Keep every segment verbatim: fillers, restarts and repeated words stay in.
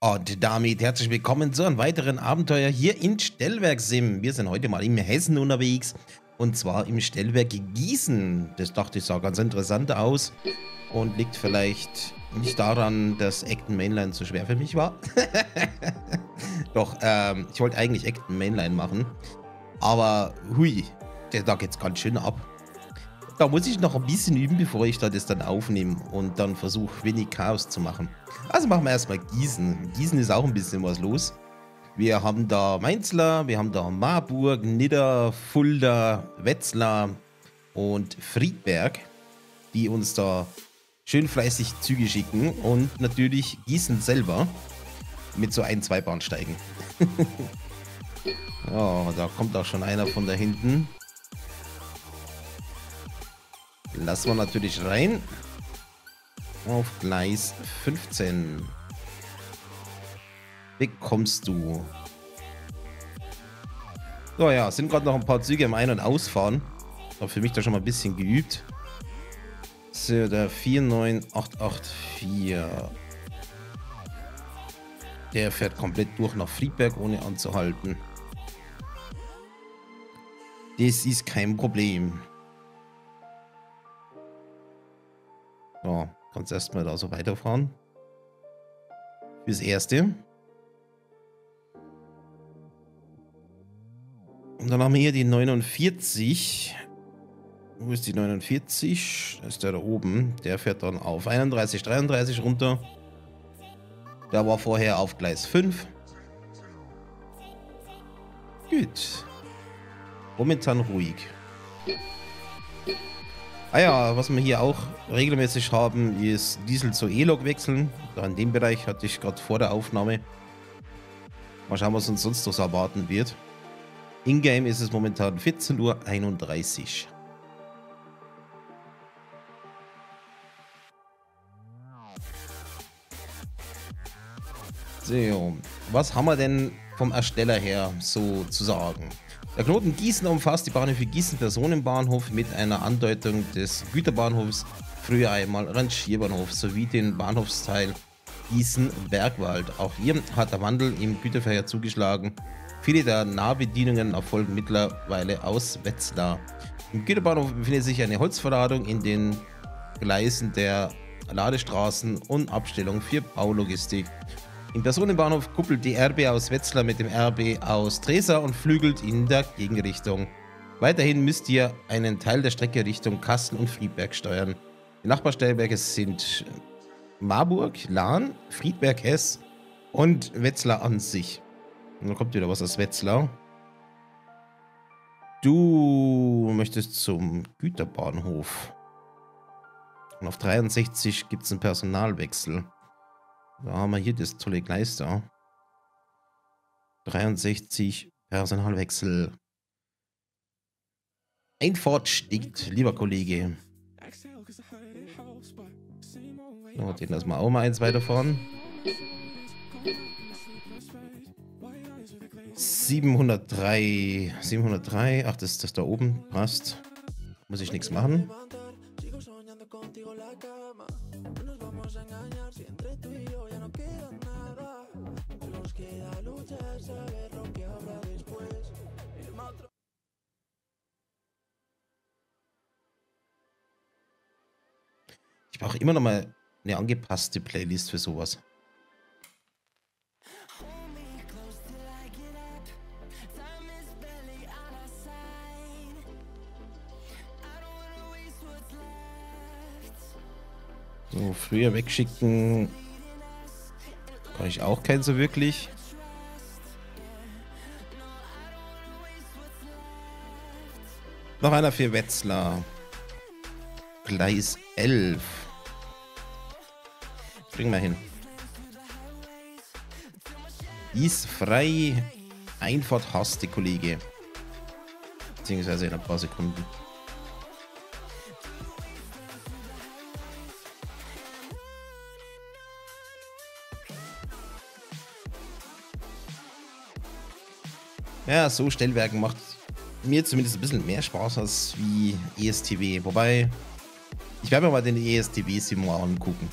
Und damit herzlich willkommen zu einem weiteren Abenteuer hier in Stellwerksim. Wir sind heute mal in Hessen unterwegs und zwar im Stellwerk Gießen. Das dachte ich sah ganz interessant aus und liegt vielleicht nicht daran, dass Acton Mainline zu schwer für mich war. Doch, ähm, ich wollte eigentlich Acton Mainline machen, aber hui, der Tag jetzt ganz schön ab. Da muss ich noch ein bisschen üben, bevor ich das dann aufnehme und dann versuche, wenig Chaos zu machen. Also machen wir erstmal Gießen. Gießen ist auch ein bisschen was los. Wir haben da Mainzler, wir haben da Marburg, Nidder, Fulda, Wetzlar und Friedberg, die uns da schön fleißig Züge schicken. Und natürlich Gießen selber mit so ein, zwei Bahnsteigen. Oh, da kommt auch schon einer von da hinten. Lassen wir natürlich rein auf Gleis fünfzehn. Bekommst du. So ja, sind gerade noch ein paar Züge im Ein- und Ausfahren. Habe für mich da schon mal ein bisschen geübt. So, der vier neun acht acht vier. Der fährt komplett durch nach Friedberg, ohne anzuhalten. Das ist kein Problem. So, kannst erstmal da so weiterfahren. Fürs Erste. Und dann haben wir hier die neunundvierzig. Wo ist die neunundvierzig? Das ist der da oben. Der fährt dann auf einunddreißig, dreiunddreißig runter. Der war vorher auf Gleis fünf. Gut. Momentan ruhig. Ah ja, was wir hier auch regelmäßig haben, ist Diesel zu E-Lok wechseln. Da in dem Bereich hatte ich gerade vor der Aufnahme. Mal schauen, was uns sonst noch erwarten wird. In-game ist es momentan vierzehn Uhr einunddreißig. So, was haben wir denn vom Ersteller her so zu sagen? Der Knoten Gießen umfasst die Bahnhöfe Gießen Personenbahnhof mit einer Andeutung des Güterbahnhofs, früher einmal Rangierbahnhof, sowie den Bahnhofsteil Gießen-Bergwald. Auch hier hat der Wandel im Güterverkehr zugeschlagen. Viele der Nahbedienungen erfolgen mittlerweile aus Wetzlar. Im Güterbahnhof befindet sich eine Holzverladung in den Gleisen der Ladestraßen und Abstellung für Baulogistik. Im Personenbahnhof kuppelt die R B aus Wetzlar mit dem R B aus Tresa und flügelt in der Gegenrichtung. Weiterhin müsst ihr einen Teil der Strecke Richtung Kassel und Friedberg steuern. Die Nachbarstellwerke sind Marburg, Lahn, Friedberg, Hess und Wetzlar an sich. Und dann kommt wieder was aus Wetzlar. Du möchtest zum Güterbahnhof. Und auf dreiundsechzig gibt es einen Personalwechsel. Da haben wir hier das tolle Gleis da. dreiundsechzig, Personalwechsel. Einfahrt stinkt, lieber Kollege. So, den lassen wir auch mal eins weiterfahren. siebenhundertdrei, siebenhundertdrei, ach, das ist das da oben, passt. Muss ich nichts machen. Ich brauche immer noch mal eine angepasste Playlist für sowas. So, früher wegschicken kann ich auch keinen so wirklich. Noch einer für Wetzlar. Gleis elf. Bring mal hin. Ist frei. Einfahrt hasst, die Kollege. Beziehungsweise in ein paar Sekunden. Ja, so Stellwerken macht mir zumindest ein bisschen mehr Spaß als wie E S T W. Wobei, ich werde mir mal den E S T W-Simon angucken.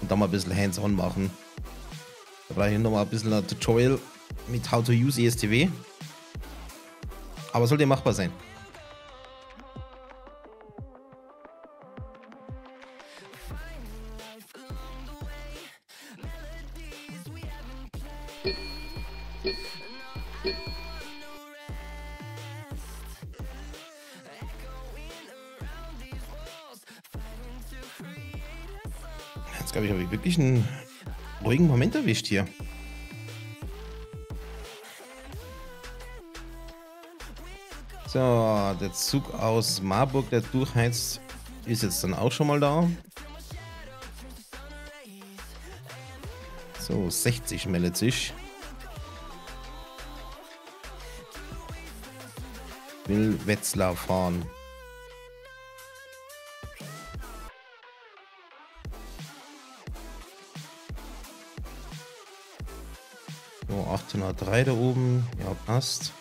Und da mal ein bisschen hands-on machen. gleich nochmal ein bisschen ein Tutorial mit How to Use E S T W. Aber sollte machbar sein. Jetzt glaube ich, habe ich wirklich einen ruhigen Moment erwischt hier. So, der Zug aus Marburg, der durchheizt, ist jetzt dann auch schon mal da. So, sechzig meldet sich. Will Wetzlar fahren. So, achthundertdrei da oben. Ja, passt.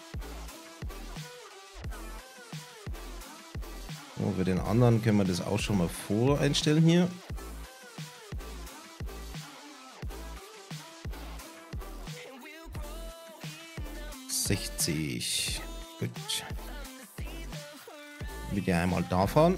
So, für den anderen können wir das auch schon mal voreinstellen hier. sechzig. Gut. Bitte einmal da fahren.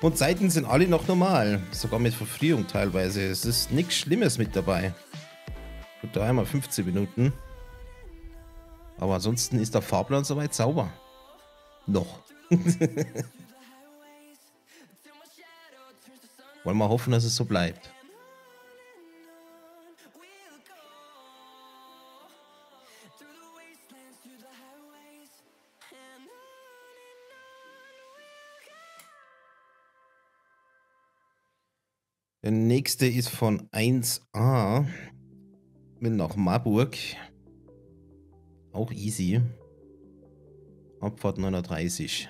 Und Seiten sind alle noch normal, sogar mit Verfrühung teilweise. Es ist nichts Schlimmes mit dabei. Gut, da einmal fünfzehn Minuten. Aber ansonsten ist der Fahrplan soweit sauber. Noch. Wollen wir hoffen, dass es so bleibt. Der nächste ist von eins a mit nach Marburg. Auch easy. Abfahrt neunhundertdreißig.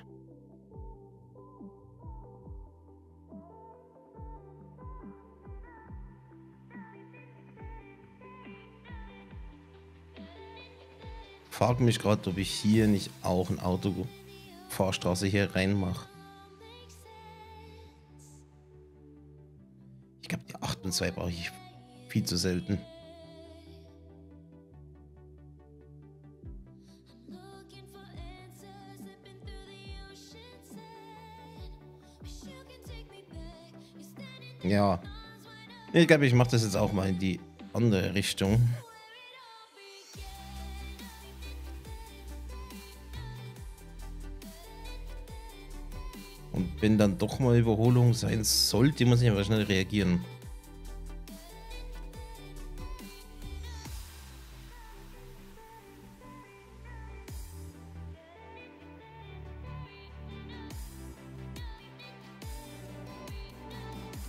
Frag mich gerade, ob ich hier nicht auch ein Auto Fahrstraße hier reinmache. Ich glaube, die acht und zwei brauche ich viel zu selten. Ja, ich glaube, ich mache das jetzt auch mal in die andere Richtung. Und wenn dann doch mal Überholung sein sollte, muss ich aber schnell reagieren.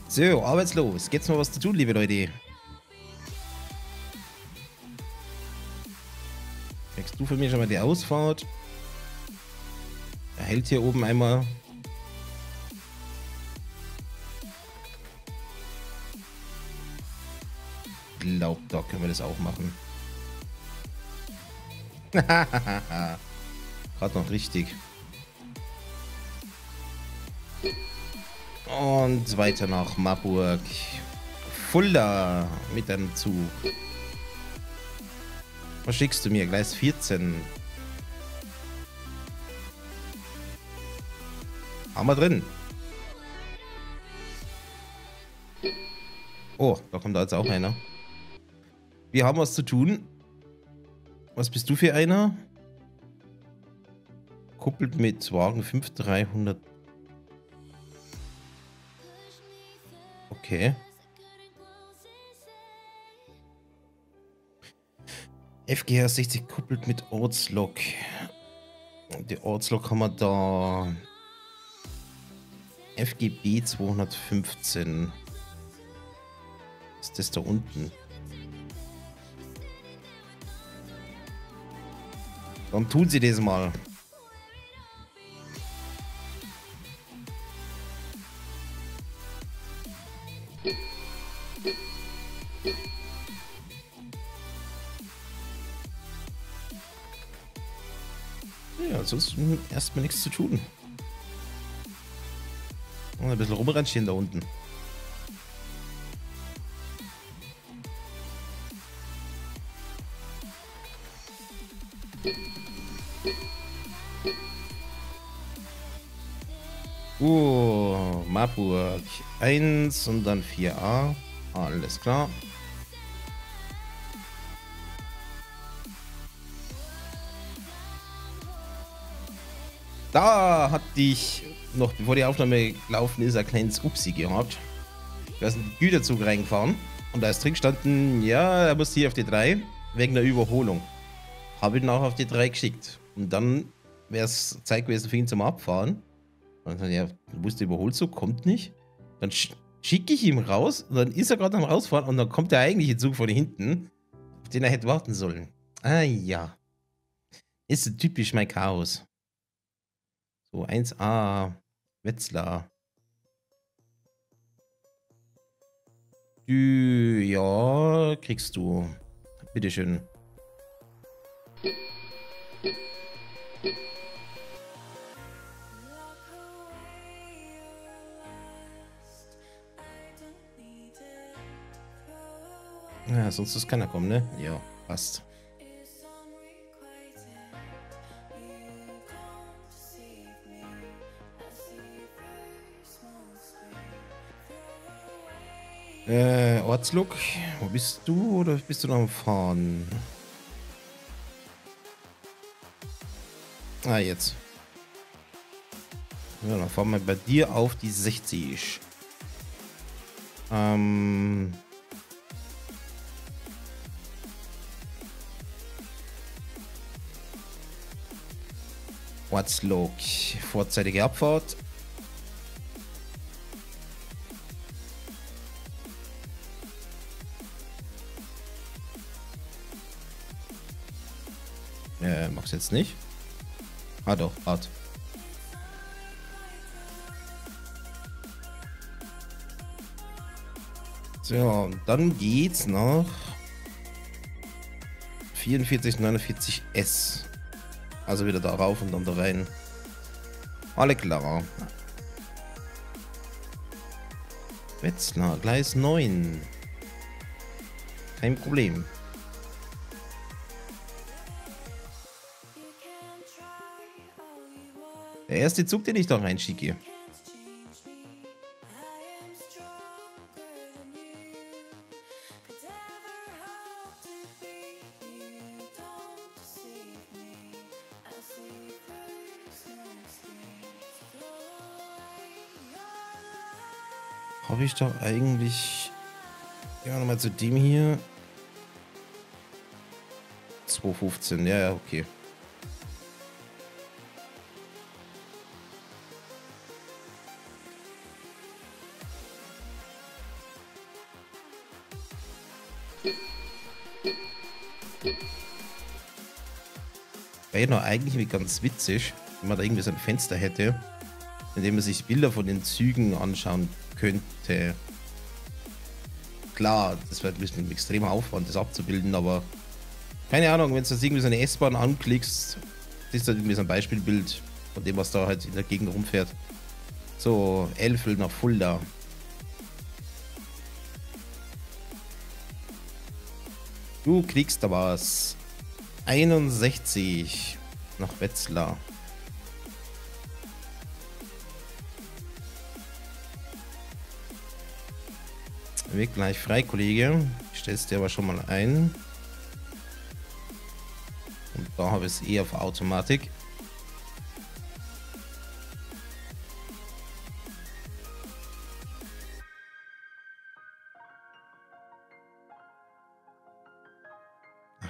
So, arbeitslos. Jetzt mal was zu tun, liebe Leute. Kriegst du von mir schon mal die Ausfahrt? Er hält hier oben einmal. Ich glaube, da können wir das auch machen. Gerade noch richtig. Und weiter nach Marburg. Fulda mit einem Zug. Was schickst du mir? Gleis vierzehn. Haben wir drin. Oh, da kommt also auch einer. Wir haben was zu tun. Was bist du für einer? Kuppelt mit Wagen fünf dreihundert. Okay. F G R sechzig kuppelt mit Ortslok. Die Ortslok haben wir da. F G B zweihundertfünfzehn. Ist das da unten? Dann tun sie das mal. Ja, sonst erstmal nichts zu tun. ein bisschen rumrangieren da unten. Uh, Marburg eins und dann vier a. Alles klar. Da hatte ich noch, bevor die Aufnahme gelaufen ist, ein kleines Upsi gehabt. Da ist ein Güterzug reingefahren und da ist drin gestanden, ja, er muss hier auf die drei wegen der Überholung. Habe ich ihn auch auf die drei geschickt. Und dann wäre es Zeit gewesen für ihn zum Abfahren. Und dann, ja, du wusstest, Überholzug kommt nicht. Dann sch schicke ich ihn raus und dann ist er gerade am Rausfahren und dann kommt der eigentliche Zug von hinten, auf den er hätte warten sollen. Ah ja. Ist so typisch mein Chaos. So, eins a, Wetzlar. Du, ja, kriegst du. Bitteschön. Ja, sonst ist keiner kommen, ne? Ja, passt. Äh, Ortslook, wo bist du oder bist du noch am Fahren? Ah, jetzt. Ja, dann fahren wir bei dir auf die sechzig. Ähm. Ortslog, vorzeitige Abfahrt. Äh, mach's jetzt nicht. Ah doch, wart. So, dann geht's nach vierundvierzig neunundvierzig S. Also wieder da rauf und dann da rein. Alle klar. Wetzlar, Gleis neun. Kein Problem. Der erste Zug, den ich da reinschicke. Habe ich doch eigentlich... Ja, nochmal zu dem hier. zwei fünfzehn, ja, ja, okay. Wäre ja eigentlich ganz witzig, wenn man da irgendwie so ein Fenster hätte, in dem man sich Bilder von den Zügen anschauen könnte. Klar, das wäre ein bisschen ein extremer Aufwand, das abzubilden, aber keine Ahnung, wenn du das irgendwie so eine S-Bahn anklickst, ist das irgendwie so ein Beispielbild von dem, was da halt in der Gegend rumfährt. So, Elfel nach Fulda. Du kriegst da was. einundsechzig nach Wetzlar. Weg gleich frei, Kollege. Ich stell's dir aber schon mal ein. Und da habe ich es eh auf Automatik.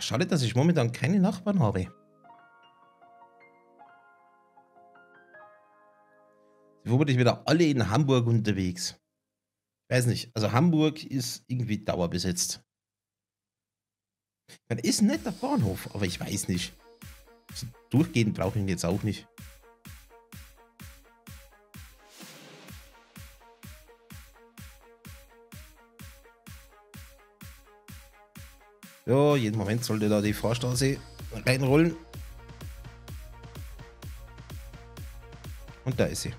Schade, dass ich momentan keine Nachbarn habe. Sie wurden wieder alle in Hamburg unterwegs. Ich weiß nicht, also Hamburg ist irgendwie dauerbesetzt. Das ist ein netter Bahnhof, aber ich weiß nicht. Durchgehend brauche ich ihn jetzt auch nicht. Ja, jeden Moment sollte da die Fahrstraße reinrollen. Und da ist sie.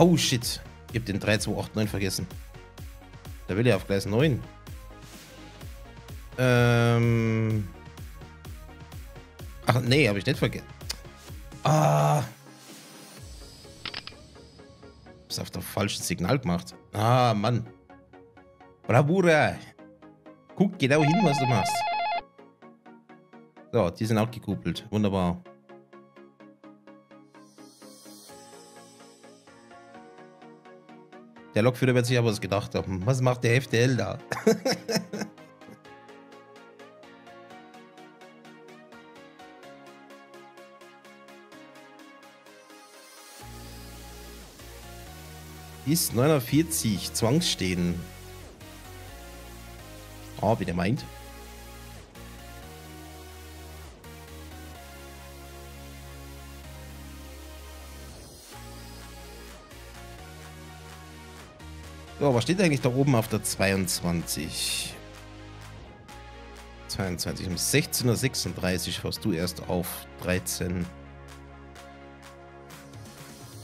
Oh shit, ich hab den drei zwei acht neun vergessen. Da will er auf Gleis neun. Ähm... Ach nee, habe ich nicht vergessen. Ah! Hab's auf das falsche Signal gemacht. Ah, Mann. Bravura! Guck genau hin, was du machst. So, die sind auch gekuppelt. Wunderbar. Der Lokführer wird sich aber was gedacht haben. Was macht der F T L da? Ist neunundvierzig, Zwangsstehen. Ah, oh, wie der meint. So, was steht eigentlich da oben auf der zweiundzwanzig? zweiundzwanzig, um sechzehn Uhr sechsunddreißig fährst du erst auf dreizehn.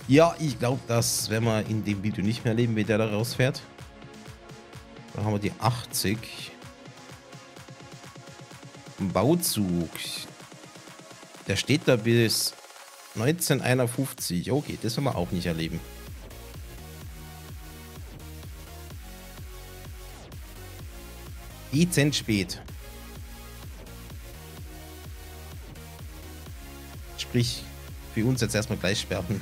Ja, ich glaube, das werden wir in dem Video nicht mehr erleben, wie der da rausfährt. Da haben wir die achtzig. Ein Bauzug. Der steht da bis neunzehn Uhr einundfünfzig. Okay, das werden wir auch nicht erleben. Dezent spät. Sprich, für uns jetzt erstmal gleich sperren.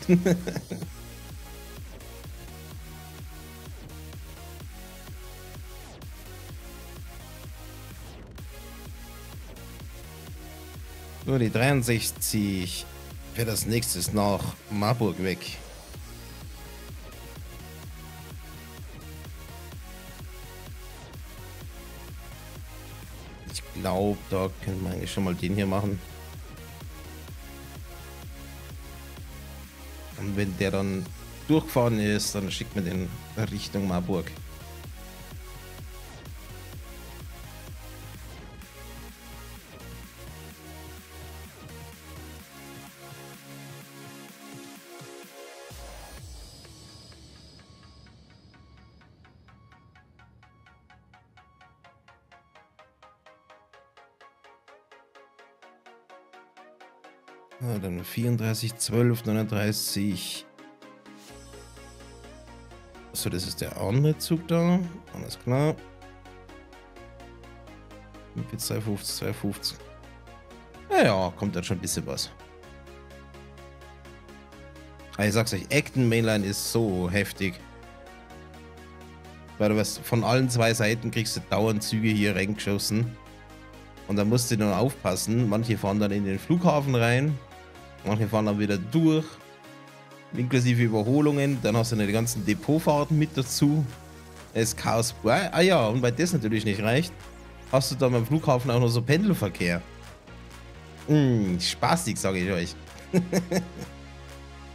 Nur die dreiundsechzig fährt als nächstes nach Marburg weg. Ich glaube, da können wir eigentlich schon mal den hier machen. Und wenn der dann durchgefahren ist, dann schickt man den Richtung Marburg. Ja, dann vierunddreißig, zwölf, neununddreißig. So, das ist der andere Zug da. Alles klar. Jetzt zwei fünfzig, zwei fünfzig. Ja, ja, kommt dann schon ein bisschen was. Aber ich sag's euch, Acton Mainline ist so heftig. Weil du weißt, von allen zwei Seiten kriegst du dauernd Züge hier reingeschossen. Und da musst du dann aufpassen. Manche fahren dann in den Flughafen rein. Manche fahren dann wieder durch, inklusive Überholungen, dann hast du dann die ganzen Depotfahrten mit dazu. Es ist Chaos. Ah ja, und weil das natürlich nicht reicht, hast du dann beim Flughafen auch noch so Pendelverkehr. Hm, spaßig, sage ich euch.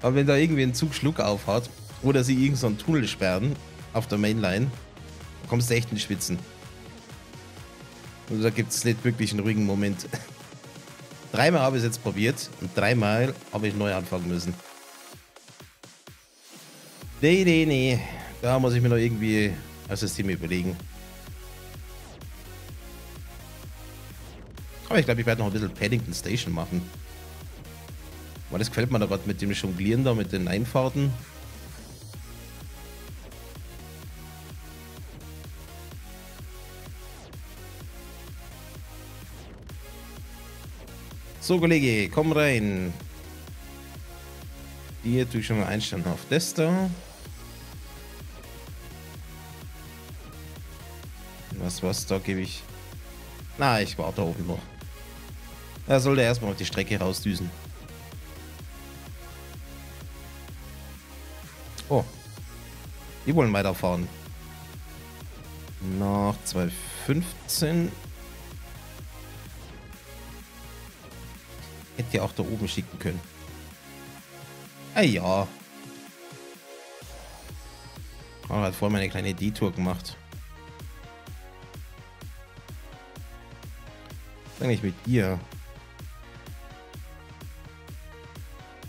Aber wenn da irgendwie ein Zug Schluck aufhat oder sie irgend so einen Tunnel sperren auf der Mainline, dann kommst du echt in Schwitzen. Und da gibt es nicht wirklich einen ruhigen Moment. Dreimal habe ich es jetzt probiert und dreimal habe ich neu anfangen müssen. Nee, nee, nee. Da muss ich mir noch irgendwie als System überlegen. Aber ich glaube, ich werde noch ein bisschen Paddington Station machen. Weil das gefällt mir da gerade mit dem Jonglieren da, mit den Einfahrten. So, Kollege, komm rein. Hier tue ich schon mal einstellen auf das da. Was, was, da gebe ich... Na, ich warte oben noch. Da soll der erstmal auf die Strecke rausdüsen. Oh. Die wollen weiterfahren. Nach zwei fünfzehn... Hätte ja auch da oben schicken können. Ah ja. Oh, hat vorhin mal eine kleine Detour gemacht. Was ist eigentlich mit ihr?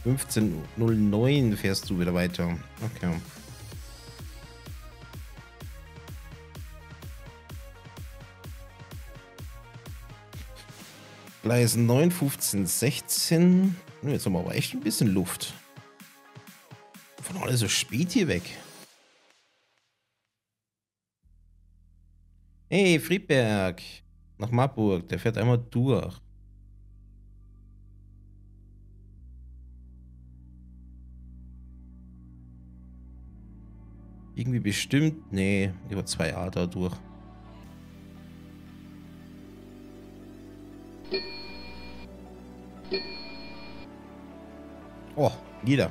fünfzehn Uhr neun fährst du wieder weiter. Okay. Gleis neun, fünfzehn, sechzehn. Jetzt haben wir aber echt ein bisschen Luft. Von alles so spät hier weg. Hey, Friedberg. Nach Marburg. Der fährt einmal durch. Irgendwie bestimmt. Nee, über zwei A da durch. Oh, wieder.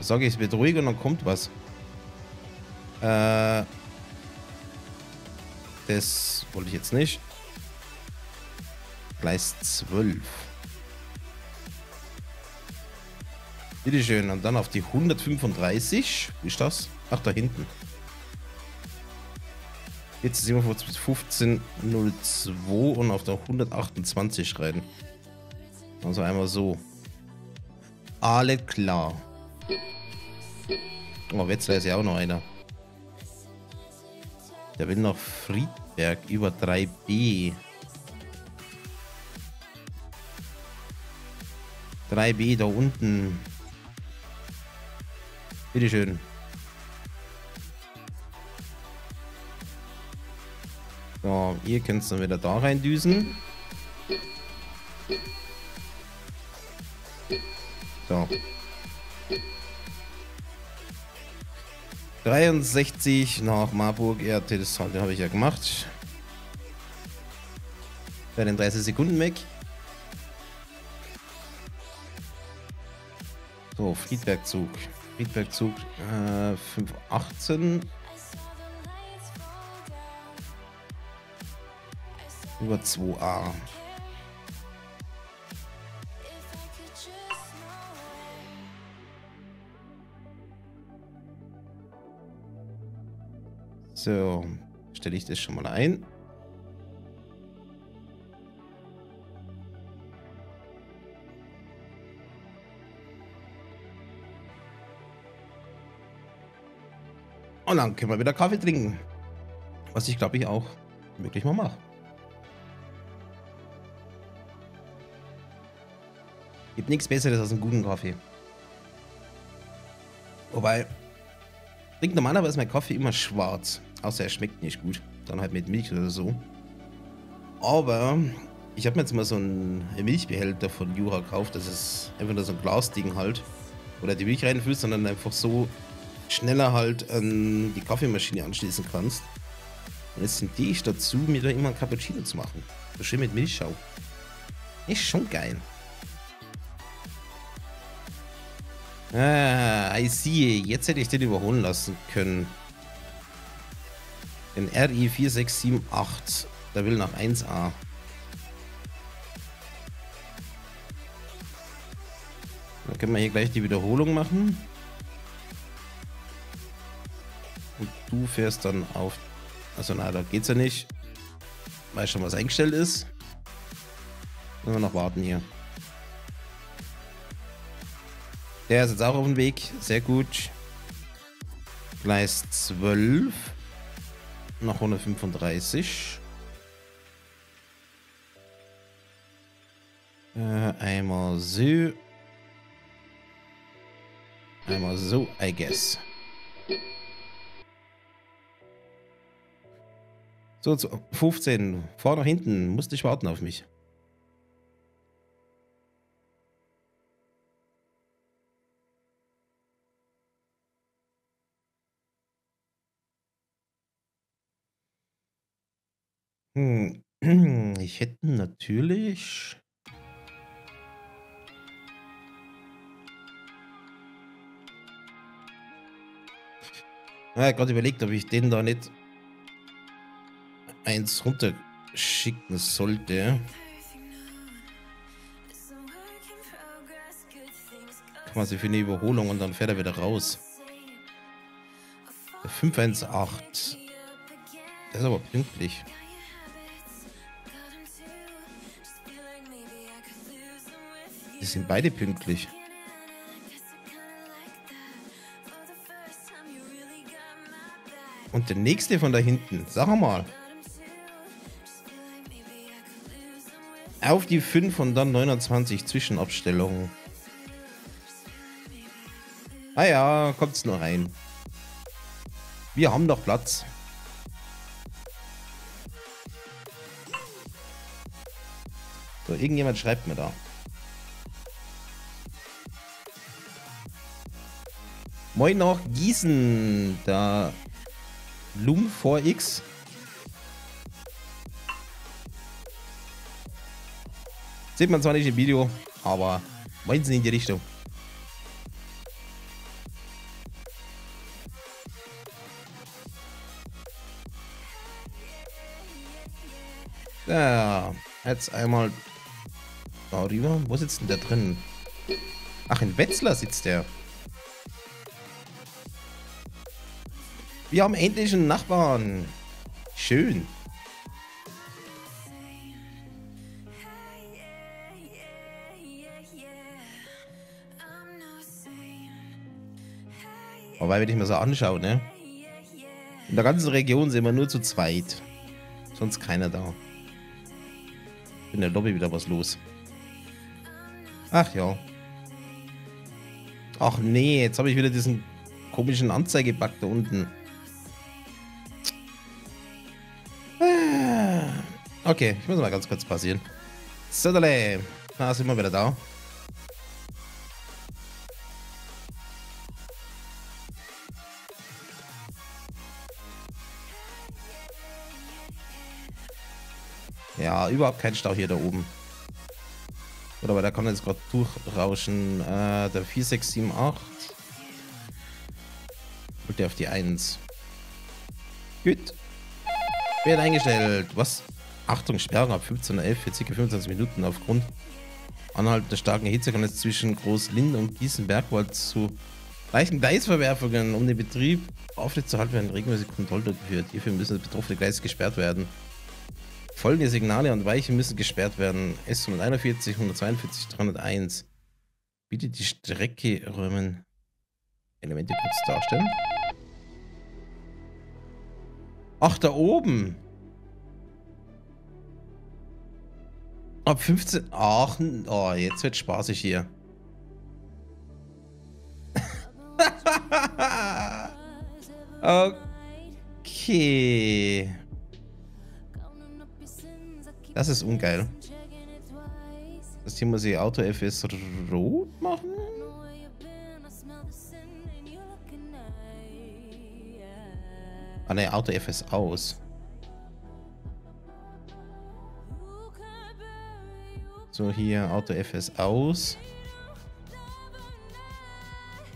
Sag ich, es wird ruhig und dann kommt was. Äh, das wollte ich jetzt nicht. Gleis zwölf. Bitteschön. Und dann auf die hundertfünfunddreißig. Wie ist das? Ach, da hinten. Jetzt sind wir bis fünfzehn Uhr zwei und auf der hundertachtundzwanzig reiten. Also einmal so. Alle klar. Oh, Wetzlar ist ja auch noch einer. Der will nach Friedberg über drei B. drei B da unten. Bitteschön. So, ihr könnt es dann wieder da reindüsen. So. dreiundsechzig nach Marburg, ja, das habe ich ja gemacht. Bei den dreißig Sekunden weg. So, Friedbergzug. Friedbergzug äh, fünf achtzehn. Über zwei A. So, stelle ich das schon mal ein. Und dann können wir wieder Kaffee trinken. Was ich glaube ich auch wirklich mal mache. Gibt nichts Besseres als einen guten Kaffee. Wobei, trinkt normalerweise mein Kaffee immer schwarz. Außer er schmeckt nicht gut. Dann halt mit Milch oder so. Aber ich habe mir jetzt mal so einen Milchbehälter von Jura gekauft. Das ist einfach nur so ein Glasding halt. Oder die Milch reinfüllst, sondern einfach so schneller halt ähm, die Kaffeemaschine anschließen kannst. Und jetzt sind die ich dazu, mir da immer ein Cappuccino zu machen. So schön mit Milchschau. Ist schon geil. Ah, I see. Jetzt hätte ich den überholen lassen können. Den R I vier sechs sieben acht. Der will nach eins A. Dann können wir hier gleich die Wiederholung machen. Und du fährst dann auf... Also na, da geht's ja nicht. Weiß schon, was eingestellt ist. Müssen wir noch warten hier. Der ist jetzt auch auf dem Weg. Sehr gut. Gleis zwölf. Nach hundertfünfunddreißig. Äh, einmal so. Einmal so, I guess. So, fünfzehn. Fahr nach hinten. Musst nicht warten auf mich. Ich hätte natürlich... Ich habe gerade überlegt, ob ich den da nicht eins runterschicken sollte. Quasi für eine Überholung und dann fährt er wieder raus. Der fünf eins acht. Der ist aber pünktlich. Die sind beide pünktlich. Und der nächste von da hinten. Sag mal. Auf die fünf und dann neunundzwanzig Zwischenabstellungen. Naja, kommt's nur rein. Wir haben noch Platz. So, irgendjemand schreibt mir da. Moin nach Gießen, da Loom four X. Sieht man zwar nicht im Video, aber meinen Sie in die Richtung. Ja, jetzt einmal darüber. Wo sitzt denn der drin? Ach, in Wetzlar sitzt der. Wir haben endlich einen Nachbarn. Schön. Aber wenn ich mir so anschaue, ne? In der ganzen Region sind wir nur zu zweit. Sonst keiner da. In der Lobby wieder was los. Ach ja. Ach nee, jetzt habe ich wieder diesen komischen Anzeigebug da unten. Ah, okay, ich muss mal ganz kurz passieren. So, da sind wir wieder da. Ja, überhaupt kein Stau hier da oben. Oder aber da kann jetzt gerade durchrauschen. Äh, der vier sechs sieben acht. Holt der auf die eins. Gut. Wird eingestellt. Was? Achtung, Sperrung ab fünfzehn Uhr elf für ca. fünfundzwanzig Minuten. Aufgrund anhaltender der starken Hitze kann es zwischen Groß-Lind und Gießen-Bergwald zu leichten Gleisverwerfungen, um den Betrieb aufrechtzuerhalten, werden regelmäßig Kontrollen geführt. Hierfür müssen betroffene Gleise gesperrt werden. Folgende Signale und Weichen müssen gesperrt werden. S hunderteinundvierzig, hundertzweiundvierzig, dreihunderteins. Bitte die Strecke räumen. Elemente kurz darstellen. Ach, da oben. Ab fünfzehn... Ach, oh, jetzt wird spaßig hier. Okay. Das ist ungeil. Das hier muss ich Auto F S rot machen? Ah ne, Auto F S aus. So, hier Auto F S aus.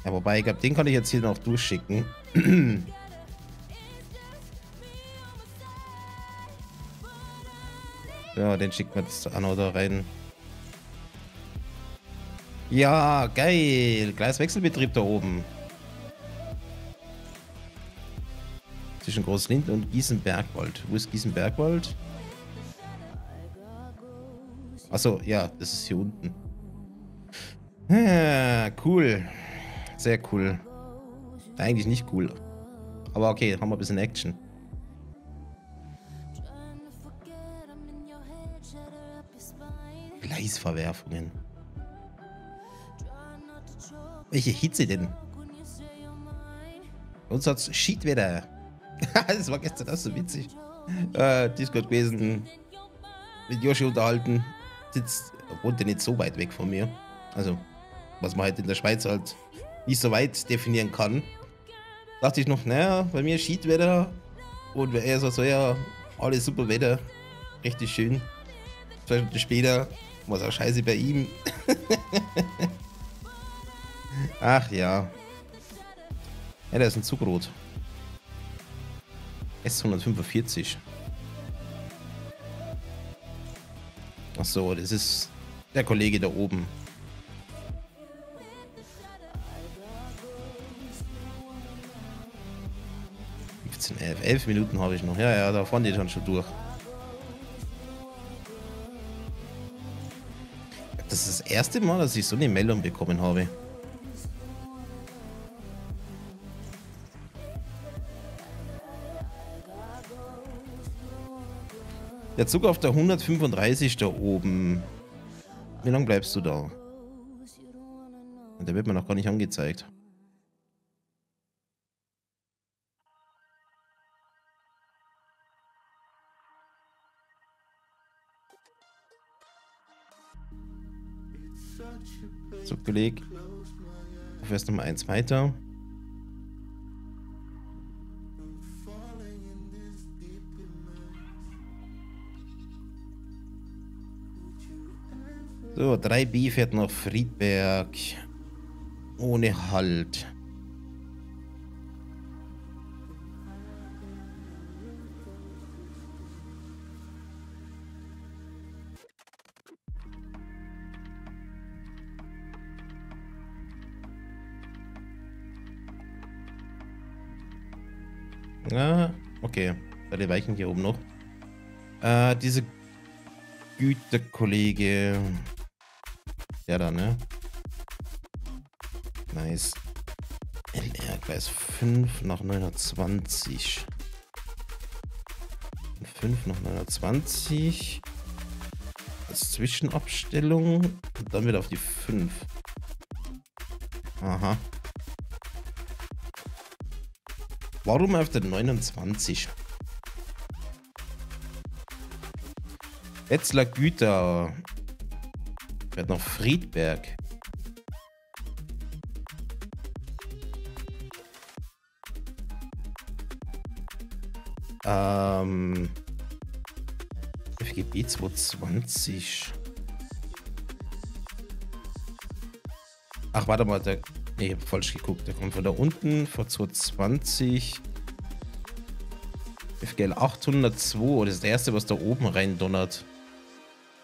Ja, wobei, ich glaube, den kann ich jetzt hier noch durchschicken. Ja, den schickt man jetzt an oder rein. Ja, geil. Gleiswechselbetrieb da oben. Zwischen Groß-Lind und Gießen-Bergwald. Wo ist Gießen-Bergwald? Achso, ja, das ist hier unten. Ja, cool. Sehr cool. Eigentlich nicht cool. Aber okay, haben wir ein bisschen Action. Gleisverwerfungen. Welche Hitze denn? Uns hat's Schiedwetter. Das war gestern auch so witzig. Äh, Discord gewesen. Mit Yoshi unterhalten. Sitzt, wohnt er nicht so weit weg von mir. Also, was man halt in der Schweiz halt nicht so weit definieren kann. Dachte ich noch, naja, bei mir Schiedwetter. Und er so, so, ja, alles super Wetter. Richtig schön. Zwei Stunden später. Was auch scheiße bei ihm. Ach ja. Ja, der ist ein Zugrot. S hundertfünfundvierzig. Ach so, das ist der Kollege da oben. fünfzehn elf. elf Minuten habe ich noch. Ja, ja, da fahren die dann schon durch. Das ist das erste Mal, dass ich so eine Meldung bekommen habe. Der Zug auf der hundertfünfunddreißig da oben. Wie lange bleibst du da? Der wird mir noch gar nicht angezeigt. So, Kolleg. Du fährst nochmal eins weiter. So, drei B fährt nach Friedberg. Ohne Halt. Ah, okay. Alle weichen hier oben noch. Äh, diese Güterkollege. Der da, ne? Nice. L R Gleis fünf nach neunhundertzwanzig. fünf nach neunhundertzwanzig. Als Zwischenabstellung. Und dann wieder auf die fünf. Aha. Warum auf der neunundzwanzig? Wetzlar Güter. Fährt nach Friedberg. Ähm. F G B zweihundertzwanzig. Ach, warte mal, der. Nee, ich hab falsch geguckt. Der kommt von da unten, von zweihundertzwanzig. F G L achthundertzwei. Oh, das ist der erste, was da oben rein donnert.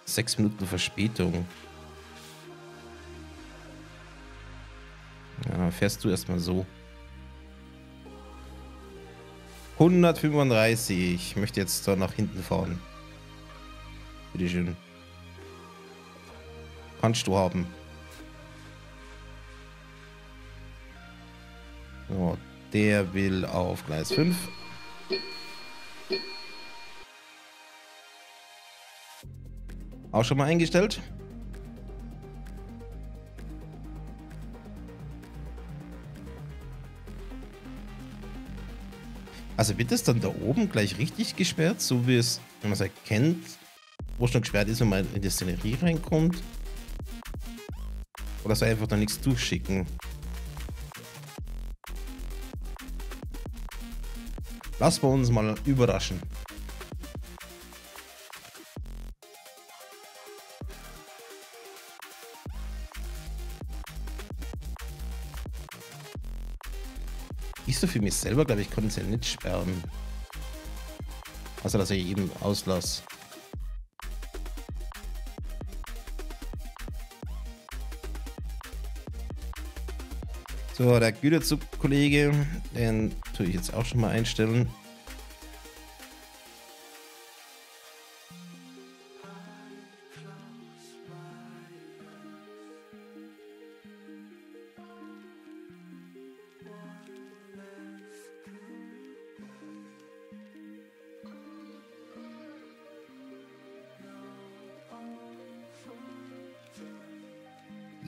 Sechs Minuten Verspätung. Ja, fährst du erstmal so. hundertfünfunddreißig. Ich möchte jetzt da nach hinten fahren. Bitte schön. Kannst du haben. So, der will auf Gleis fünf. Auch schon mal eingestellt. Also wird das dann da oben gleich richtig gesperrt, so wie es, wenn man es erkennt, wo schon gesperrt ist, wenn man in die Szenerie reinkommt? Oder soll einfach da nichts durchschicken? Lassen wir uns mal überraschen. Ich so für mich selber, glaube ich, konnte es ja nicht sperren. Außer, dass ich eben auslasse. So, der Güterzug-Kollege, den tue ich jetzt auch schon mal einstellen.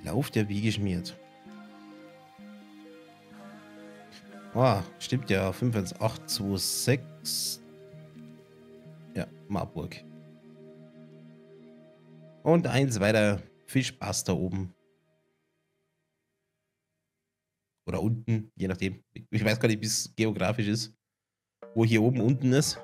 Lauf der wie geschmiert. Ah, stimmt ja. fünf eins acht zwei sechs. Ja, Marburg. Und eins weiter. Viel Spaß da oben. Oder unten, je nachdem. Ich weiß gar nicht, wie es geografisch ist. Wo hier oben unten ist.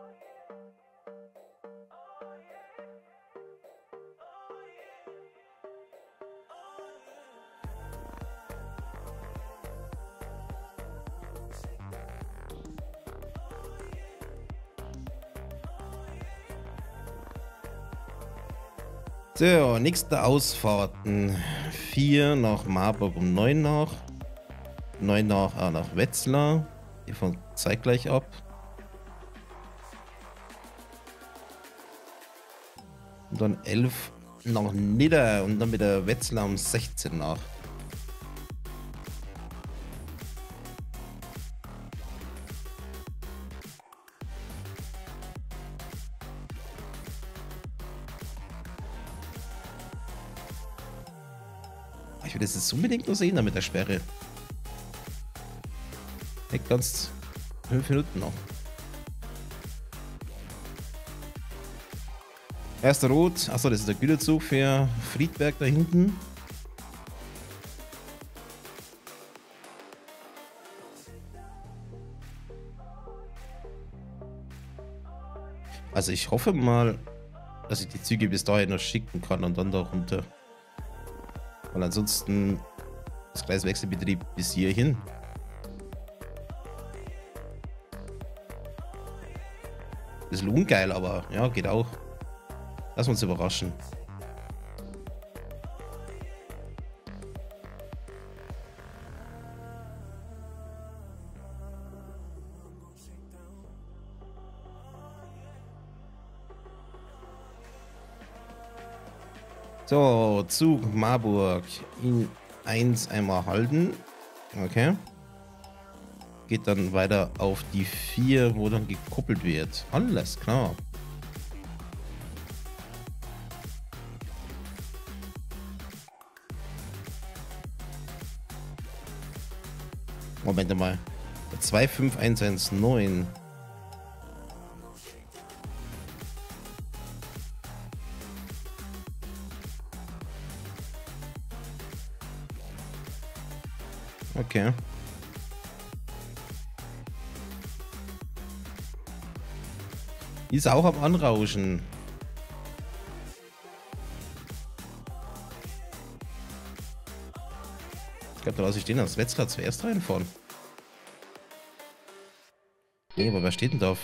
So, nächste Ausfahrten. vier nach Marburg um neun nach. neun nach, ah, nach Wetzlar. Die fahren zeitgleich ab. Und dann elf nach Nieder und dann wieder Wetzlar um sechzehn nach. Ich will das jetzt unbedingt noch sehen da mit der Sperre. Nicht ganz fünf Minuten noch. Erster Rot, achso, das ist der Güterzug für Friedberg da hinten. Also ich hoffe mal, dass ich die Züge bis dahin noch schicken kann und dann da runter. Weil ansonsten das Gleiswechselbetrieb bis hierhin. Das ist ungeil, aber ja, geht auch. Lass uns überraschen. So, Zug Marburg in eins einmal halten. Okay. Geht dann weiter auf die vier, wo dann gekuppelt wird. Alles klar. Moment mal. zwei fünf eins eins neun. Okay. Ist auch am Anrauschen. Ich glaube, da lasse ich den aus Wetzlar zuerst reinfahren. Nee, aber wer steht denn da auf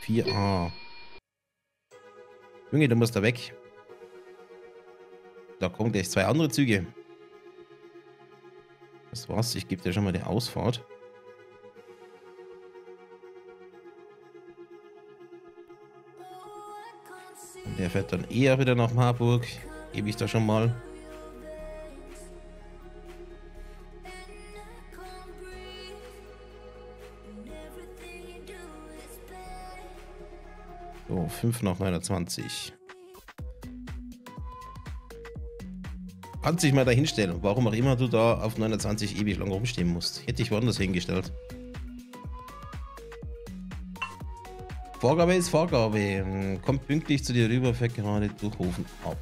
vier a? Junge, du musst da weg. Da kommen gleich zwei andere Züge. Das war's, ich gebe dir schon mal die Ausfahrt. Und der fährt dann eher wieder nach Marburg. Gebe ich da schon mal. So, fünf nach neunundzwanzig. Kannst dich mal da hinstellen, warum auch immer du da auf neunundzwanzig ewig lang rumstehen musst. Hätte ich woanders hingestellt. Vorgabe ist Vorgabe. Kommt pünktlich zu dir rüber, fährt gerade durch Hofen ab.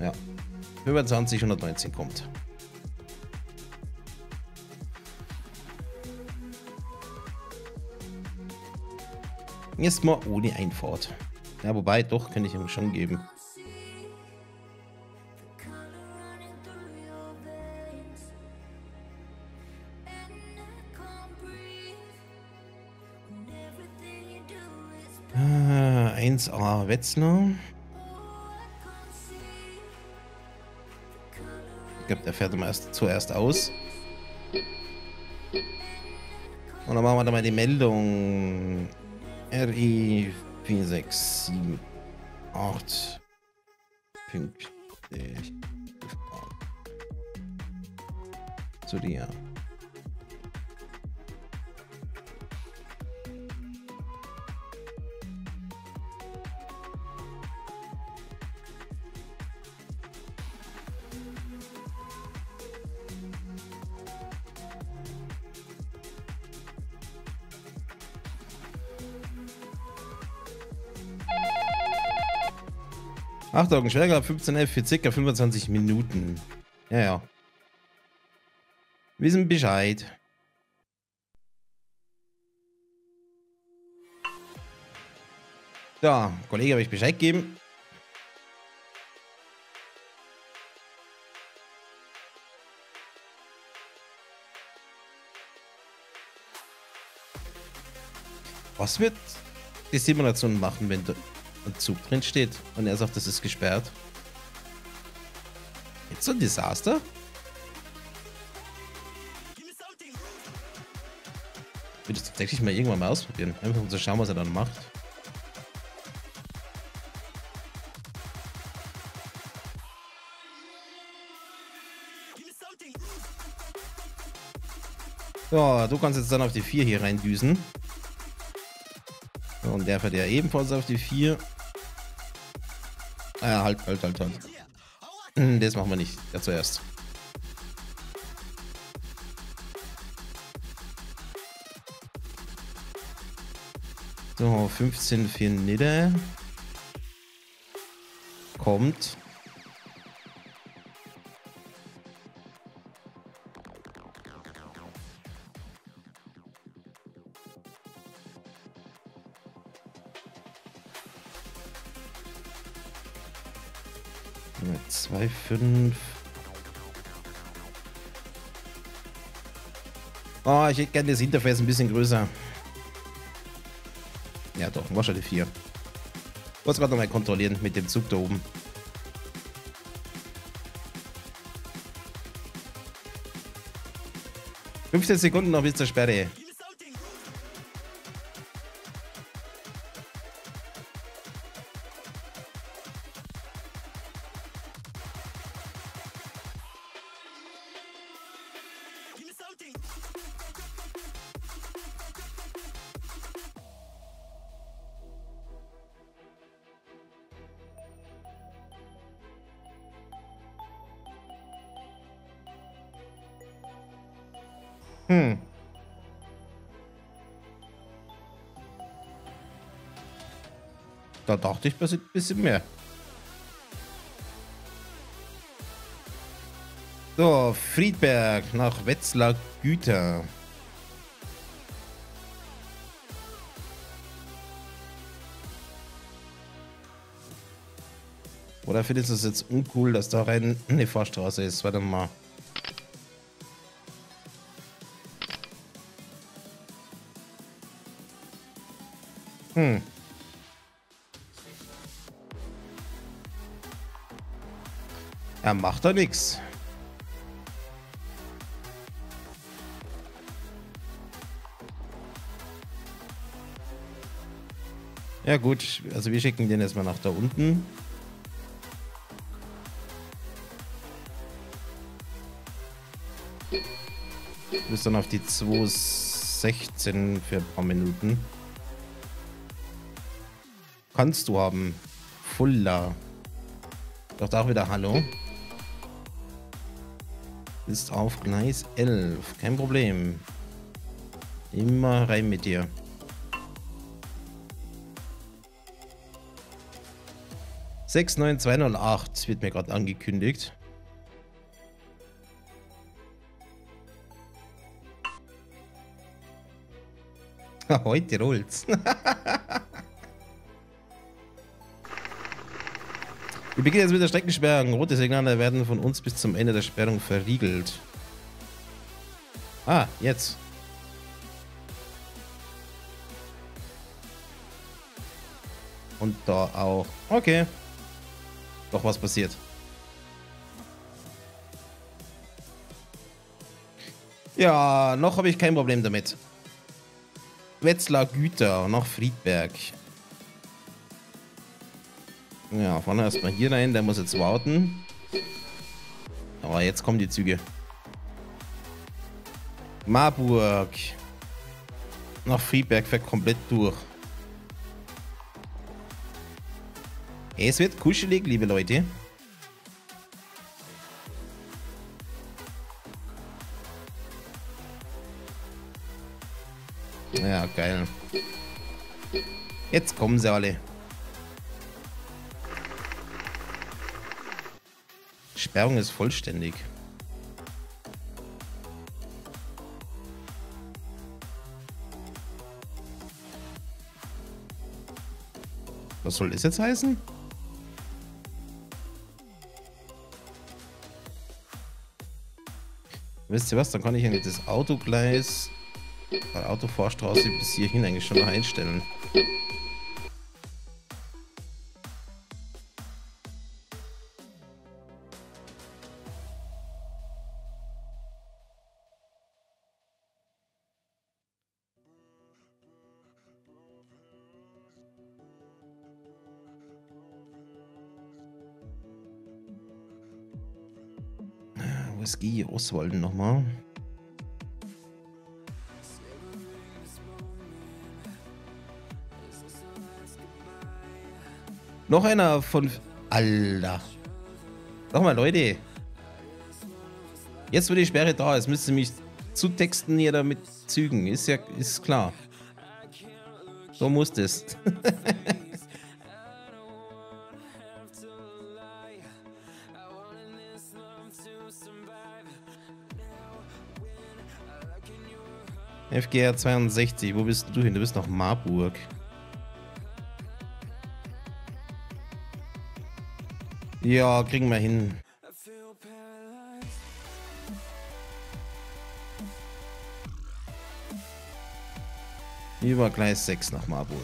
Ja. fünfundzwanzig hundertneunzehn kommt. Erstmal ohne Einfahrt. Ja, wobei, doch, kann ich ihm schon geben. eins a Wetzlar. Ich glaube, der fährt immer erst, zuerst aus. Und dann machen wir dann mal die Meldung. R I vier sechs sieben acht. Pünktlich. Zu dir. Achtung, Schwerger fünfzehn F für ca. fünfundzwanzig Minuten. Ja, ja. Wissen Bescheid. Ja, Kollege habe ich Bescheid gegeben. Was wird die Simulation machen, wenn du... Und Zug drin steht und er sagt, das ist gesperrt. Jetzt so ein Desaster? Ich würde es tatsächlich mal irgendwann mal ausprobieren. Einfach um zu schauen, was er dann macht. So, du kannst jetzt dann auf die vier hier reindüsen. So, und der fährt ja ebenfalls auf die vier. Ah, halt, halt, halt, halt. Das machen wir nicht. Ja, zuerst. So, fünfzehn fehlen nieder. Kommt. zwei, fünf. Oh, ich hätte gerne das Interface ein bisschen größer. Ja doch, wahrscheinlich vier. Ich wollte es gerade nochmal kontrollieren mit dem Zug da oben. fünfzehn Sekunden noch bis zur Sperre. Hm. Da dachte ich, passiert ein bisschen mehr. So, Friedberg nach Wetzlar Güter. Oder findest du es jetzt uncool, dass da rein eine Fahrstraße ist? Warte mal. Hm. Er macht da nichts. Ja gut, also wir schicken den erstmal nach da unten. Bis dann auf die zwei sechzehn für ein paar Minuten. Kannst du haben. Fuller. Doch da auch wieder Hallo. Ist auf Gleis elf. Kein Problem. Immer rein mit dir. sechs neun zwei null acht wird mir gerade angekündigt. Heute rollt's. Wir beginnen jetzt mit der Streckensperrung. Rote Signale werden von uns bis zum Ende der Sperrung verriegelt. Ah, jetzt. Und da auch. Okay. Doch was passiert. Ja, noch habe ich kein Problem damit. Wetzlar Güter nach Friedberg. Ja, vorne erstmal hier rein, der muss jetzt warten. Aber jetzt kommen die Züge. Marburg. Nach Friedberg fährt komplett durch. Es wird kuschelig, liebe Leute. Ja, geil. Jetzt kommen sie alle. Sperrung ist vollständig. Was soll das jetzt heißen? Wisst ihr was? Dann kann ich eigentlich das Autogleis, die Autofahrstraße bis hierhin eigentlich schon einstellen. Oswalden nochmal. Noch einer von... Alter. Sag mal, Leute. Jetzt wird die Sperre da. Jetzt müsst ihr mich zutexten hier damit Zügen. Ist ja... Ist klar. So muss das. F G R zweiundsechzig, wo bist du hin? Du bist nach Marburg. Ja, kriegen wir hin. Über Gleis sechs nach Marburg.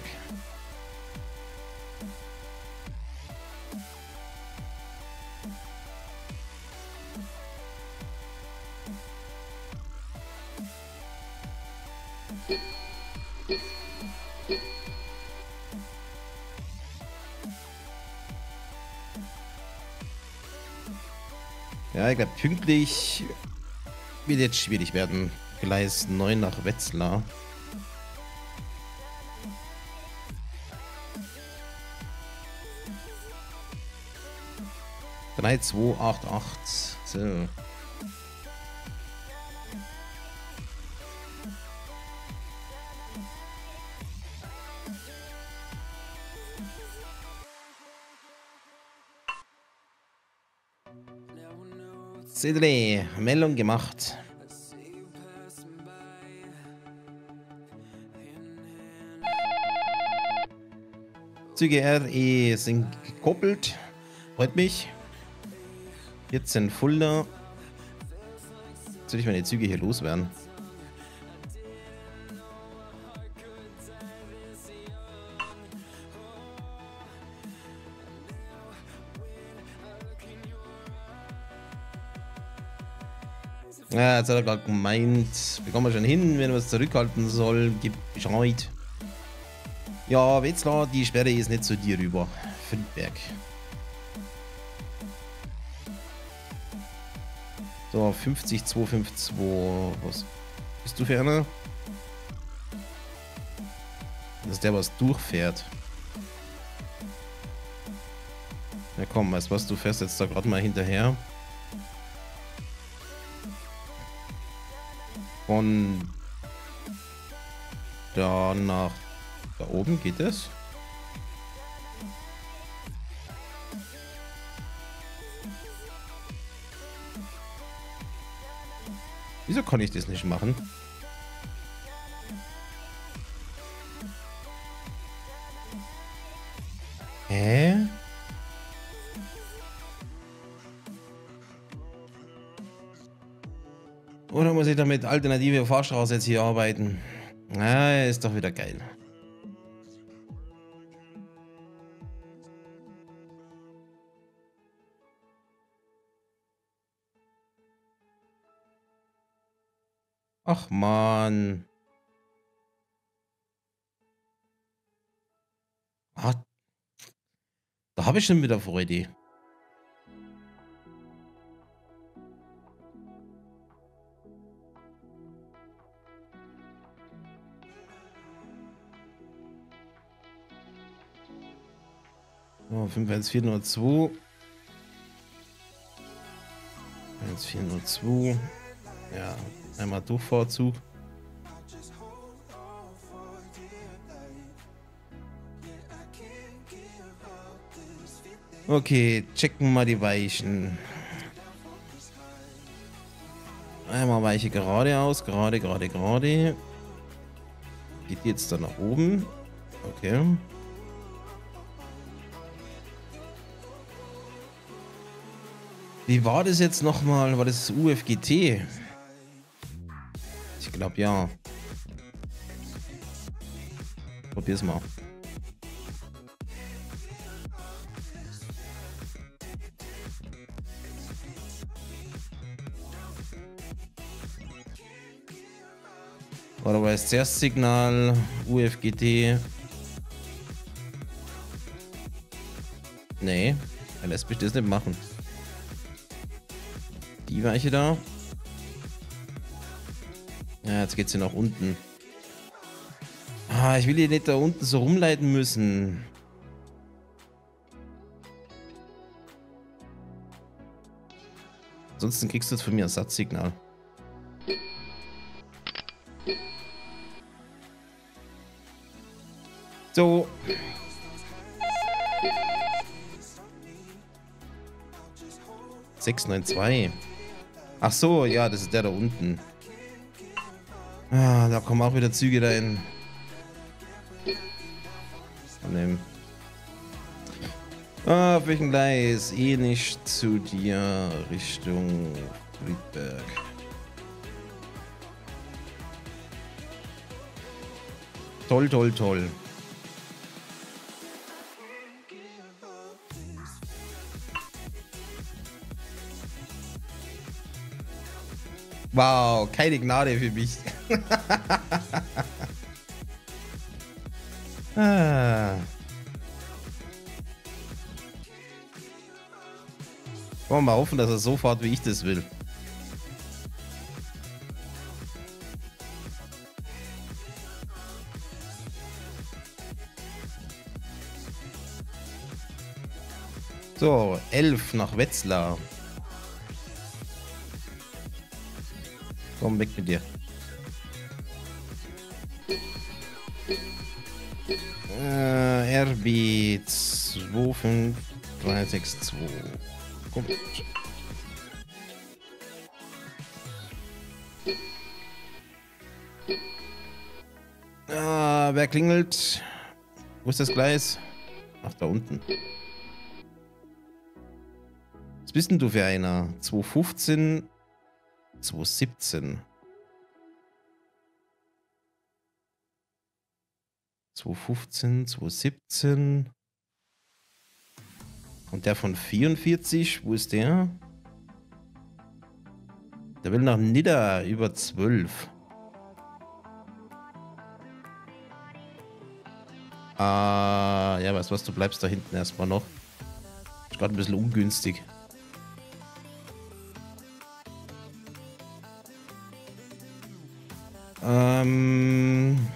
Ja, ich glaube, pünktlich wird jetzt schwierig werden. Gleis neun nach Wetzlar. drei zwei acht acht. So. C D, Meldung gemacht. Züge R E sind gekoppelt. Freut mich. vierzehn Fulda. Jetzt will ich meine Züge hier loswerden. Ja, jetzt hat er gerade gemeint, wir kommen schon hin, wenn wir es zurückhalten soll, gib Bescheid. Ja, Wetzlar, die Sperre ist nicht zu dir rüber. Friedberg. So, fünfzig, zweihundertzweiundfünfzig. Was bist du für einer? Das ist der, was durchfährt. Na ja, komm, weißt was, du fährst jetzt da gerade mal hinterher. Von da nach da oben geht es. Wieso kann ich das nicht machen? Hä? Oder muss ich damit alternative Fahrstraße jetzt hier arbeiten? Na, ist doch wieder geil. Ach man. Ah, da habe ich schon wieder Freude. So, fünf eins vier null zwei. eins vier null zwei. Ja, einmal Durchfahrzug. Okay, checken mal die Weichen. Einmal Weiche geradeaus, gerade, gerade, gerade. Geht jetzt dann nach oben. Okay. Wie war das jetzt nochmal? War das U F G T? Ich glaube ja. Probier's mal. Oder war es zuerst Signal, U F G T? Nee, er lässt mich das nicht machen. Die Weiche da. Ja, jetzt geht's hier nach unten. Ah, ich will hier nicht da unten so rumleiten müssen. Ansonsten kriegst du jetzt von mir ein Ersatzsignal. So. sechs neun zwei. Ach so, ja, das ist der da unten. Ah, da kommen auch wieder Züge dahin. Annehmen. Ah, auf welchem Gleis? Eh nicht zu dir Richtung Friedberg. Toll, toll, toll. Wow, keine Gnade für mich. ah. Wollen wir mal hoffen, dass er so fährt, wie ich das will. So, elf nach Wetzlar. Komm, weg mit dir. Äh, R B zwei fünf drei sechs zwei. Komm. Ah, wer klingelt? Wo ist das Gleis? Ach, da unten. Was bist denn du für einer? zwei fünfzehn... zwei siebzehn. zwei fünfzehn, zwei siebzehn. Und der von vierundvierzig, wo ist der? Der will nach Nidda über zwölf. Ah, ja, weißt du was, du bleibst da hinten erstmal noch. Ist gerade ein bisschen ungünstig. Ähm,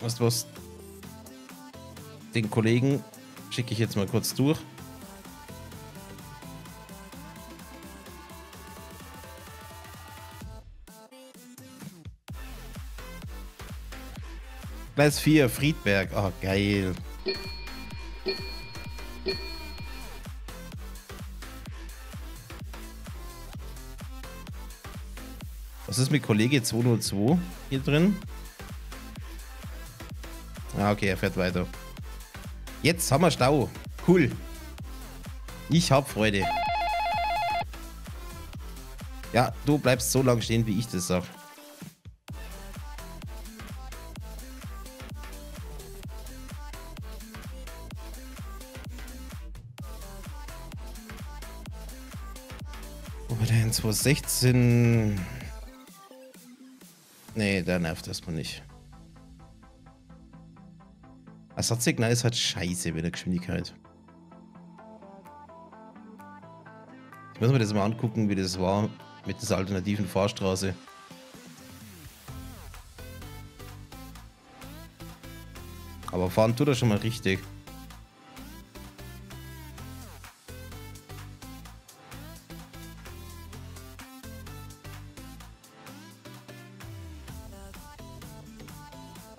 weißt du was? Den Kollegen schicke ich jetzt mal kurz durch. Gleis vier, Friedberg. Oh, geil. Was ist mit Kollege zwei null zwei hier drin? Ah, okay, er fährt weiter. Jetzt haben wir Stau. Cool. Ich hab Freude. Ja, du bleibst so lange stehen, wie ich das sag. Oh, der zwei sechzehn... Nee, da nervt erstmal nicht. Ersatzsignal ist halt scheiße bei der Geschwindigkeit. Ich muss mir das mal angucken, wie das war mit dieser alternativen Fahrstraße. Aber fahren tut er schon mal richtig.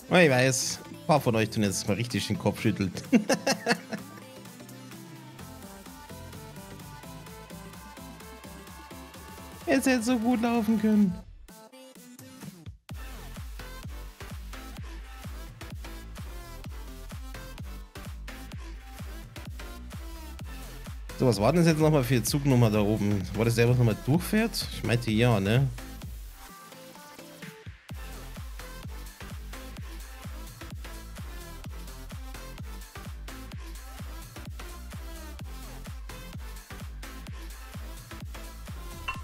Ich weiß, ein paar von euch tun jetzt mal richtig den Kopf schüttelt. Es hätte so gut laufen können. So, was war denn das jetzt nochmal für die Zugnummer da oben? War das der, was nochmal durchfährt? Ich meinte ja, ne?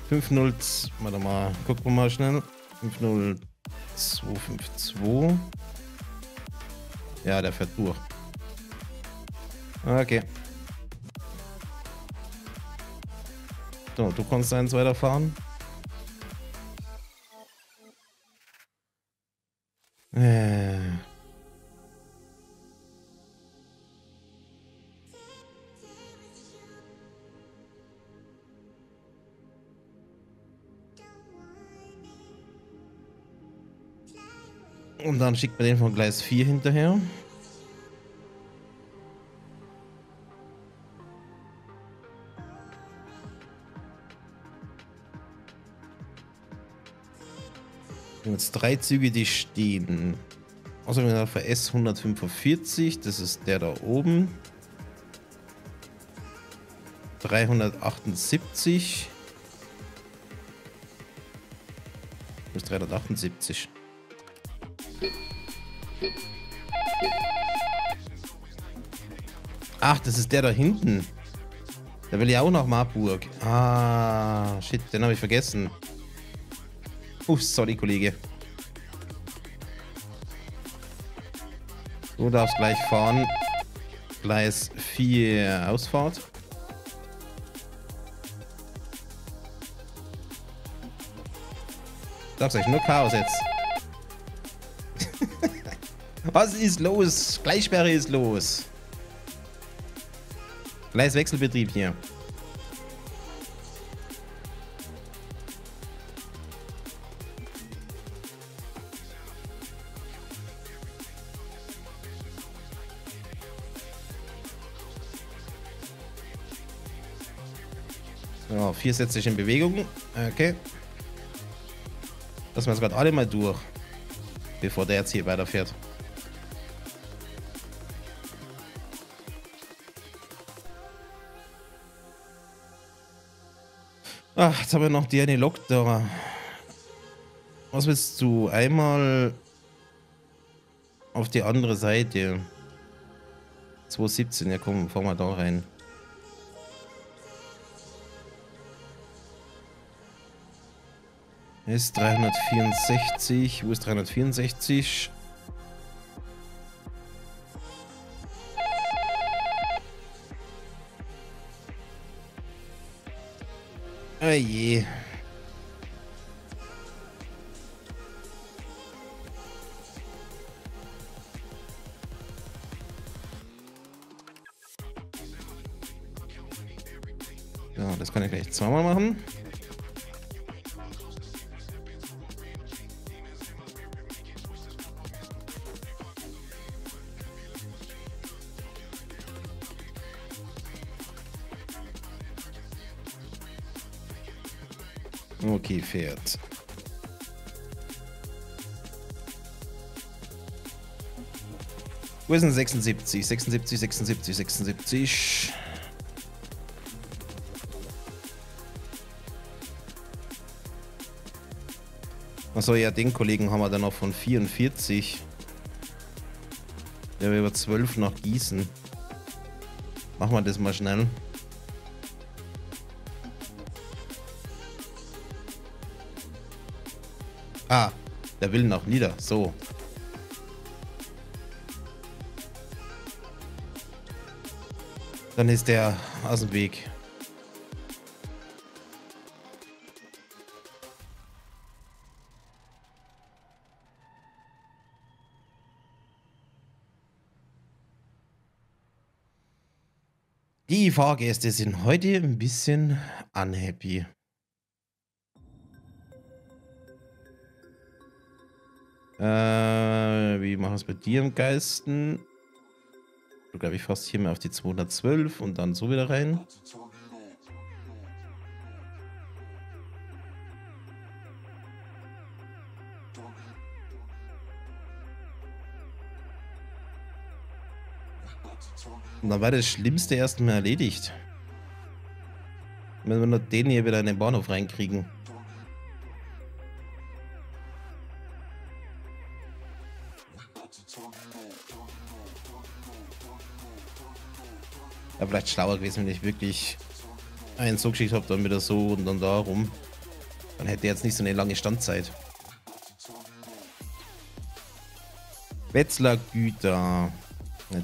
fünf null, warte mal, gucken wir mal schnell. fünf null zwei fünf zwei. Ja, der fährt durch. Okay. So, du kannst eins weiterfahren. Äh. Und dann schickt man den von Gleis vier hinterher. Wir haben jetzt drei Züge, die stehen. Außerdem haben wir für S hundertfünfundvierzig, das ist der da oben. dreihundertachtundsiebzig. Bis dreihundertachtundsiebzig. Ach, das ist der da hinten. Da will ich auch nach Marburg. Ah, shit, den habe ich vergessen. Uff, sorry, Kollege. Du darfst gleich fahren. Gleis vier Ausfahrt. Sag's euch, nur Chaos jetzt. Was ist los? Gleissperre ist los. Gleiswechselbetrieb hier. So, vier setzt sich in Bewegung. Okay. Lassen wir jetzt gerade alle mal durch, bevor der jetzt hier weiterfährt. Ach, jetzt haben wir noch die eine Lok da. Was willst du? Einmal auf die andere Seite. zwei siebzehn, ja komm, fahren wir da rein. Ist dreihundertvierundsechzig, wo ist dreihundertvierundsechzig? Oh je. So, das kann ich gleich zweimal machen. Okay, fährt. Wo ist denn sechsundsiebzig? sechsundsiebzig, sechsundsiebzig, sechsundsiebzig, sechsundsiebzig. Achso, ja, den Kollegen haben wir dann noch von vierundvierzig. Der wäre über zwölf nach Gießen. Machen wir das mal schnell. Ah, der will noch nieder, so. Dann ist der aus dem Weg. Die Fahrgäste sind heute ein bisschen unhappy. Äh, wie machen wir es bei dir im Geisten? Du, glaube ich, fast hier mal auf die zweihundertzwölf und dann so wieder rein. Und dann war das Schlimmste erstmal erledigt. Wenn wir nur den hier wieder in den Bahnhof reinkriegen. Vielleicht schlauer gewesen, wenn ich wirklich einen so geschickt habe, dann wieder so und dann da rum. Dann hätte er jetzt nicht so eine lange Standzeit. Wetzlar Güter.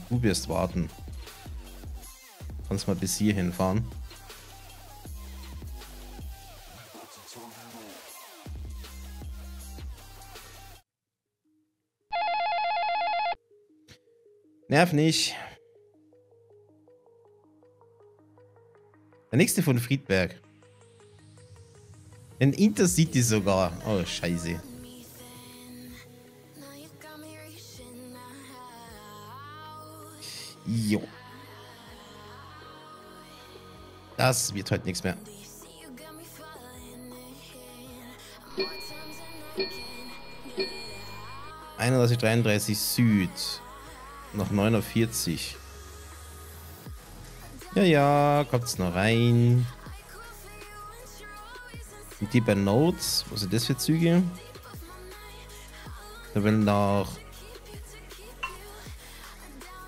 Du wirst warten. Kannst mal bis hier hinfahren. Nerv nicht. Der nächste von Friedberg. Ein Intercity sogar. Oh, scheiße. Jo. Das wird heute nichts mehr. einunddreißig dreiunddreißig Süd. Noch neunundvierzig. Ja, ja, kommt's noch rein. Und die bei Notes, was sind das für Züge? Da will nach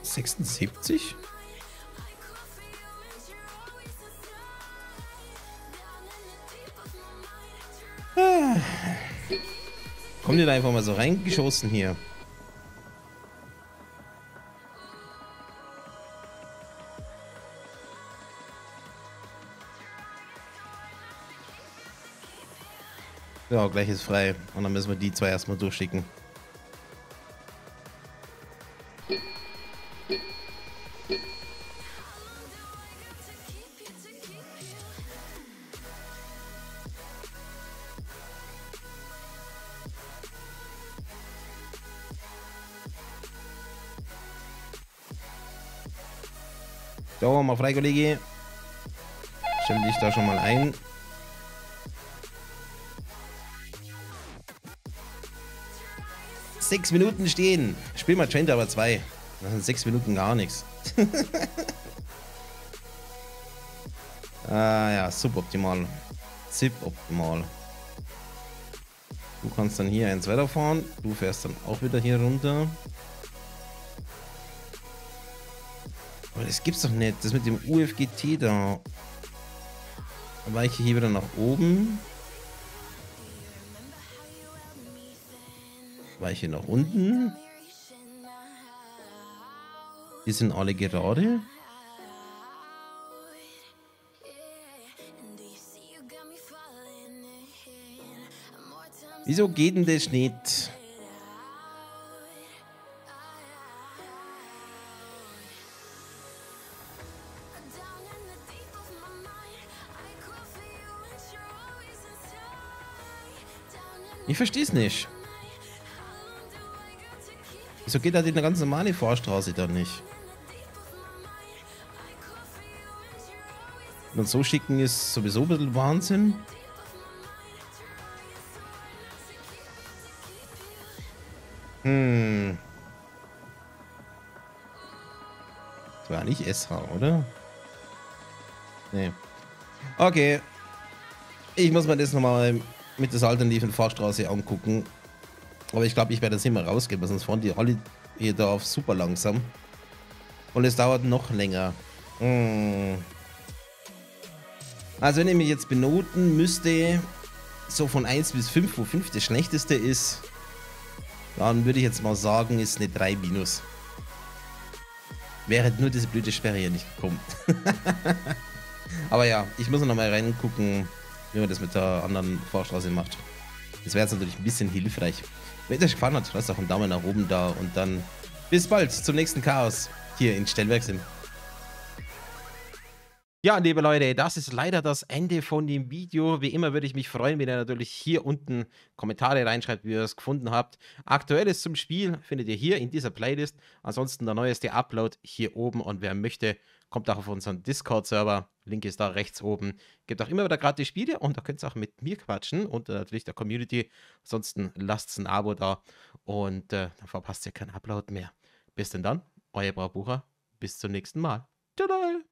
sechsundsiebzig? Ah. Kommt ihr da einfach mal so reingeschossen hier? Ja, gleich ist frei. Und dann müssen wir die zwei erstmal durchschicken. So, mal frei, Kollege. Stimm dich da schon mal ein. Sechs Minuten stehen. Spiel mal Train Tower zwei. Das sind sechs Minuten gar nichts. Ah ja, suboptimal. Zip-optimal. Du kannst dann hier eins weiterfahren. Du fährst dann auch wieder hier runter. Aber das gibt's doch nicht. Das mit dem U F G T da. Dann weiche ich hier wieder nach oben. Weiche nach unten. Die sind alle gerade. Wieso geht denn das nicht? Ich verstehe es nicht. Wieso geht da die ganz normale Fahrstraße dann nicht? Und so schicken ist sowieso ein bisschen Wahnsinn. Hm. Das war nicht S H, oder? Nee. Okay. Ich muss mir das nochmal mit der alternativen Fahrstraße angucken. Aber ich glaube, ich werde das immer rausgeben, sonst fahren die alle hier drauf super langsam. Und es dauert noch länger. Hm. Also wenn ich mich jetzt benoten müsste, so von eins bis fünf, wo fünf das schlechteste ist, dann würde ich jetzt mal sagen, ist eine drei minus. Wäre nur diese blöde Sperre hier nicht gekommen. Aber ja, ich muss noch mal reingucken, wie man das mit der anderen Fahrstraße macht. Das wäre jetzt natürlich ein bisschen hilfreich. Wenn es euch gefallen hat, lasst doch einen Daumen nach oben da und dann bis bald zum nächsten Chaos hier in Stellwerksim. Ja, liebe Leute, das ist leider das Ende von dem Video. Wie immer würde ich mich freuen, wenn ihr natürlich hier unten Kommentare reinschreibt, wie ihr es gefunden habt. Aktuelles zum Spiel findet ihr hier in dieser Playlist. Ansonsten der neueste Upload hier oben. Und wer möchte, kommt auch auf unseren Discord-Server. Link ist da rechts oben. Gibt auch immer wieder gratis Spiele und da könnt ihr auch mit mir quatschen und natürlich der Community. Ansonsten lasst ein Abo da und äh, dann verpasst ihr keinen Upload mehr. Bis denn dann, euer Braubucher. Bis zum nächsten Mal. Tada!